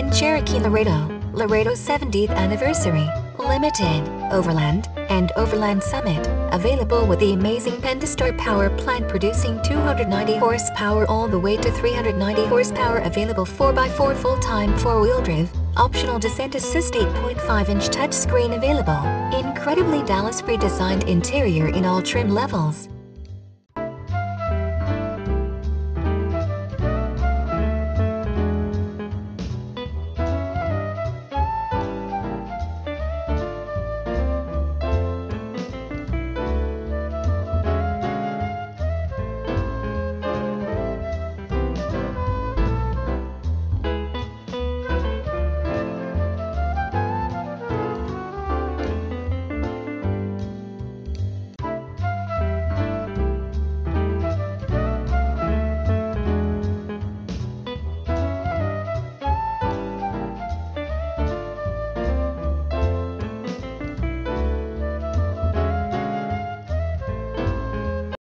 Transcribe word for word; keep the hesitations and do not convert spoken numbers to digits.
Grand Cherokee Laredo, Laredo seventieth Anniversary, Limited, Overland, and Overland Summit, available with the amazing Pentastar power plant producing two hundred ninety horsepower all the way to three hundred ninety horsepower, available four by four full-time four-wheel drive, optional descent assist, eight point five inch touchscreen available, incredibly Dallas redesigned interior in all trim levels.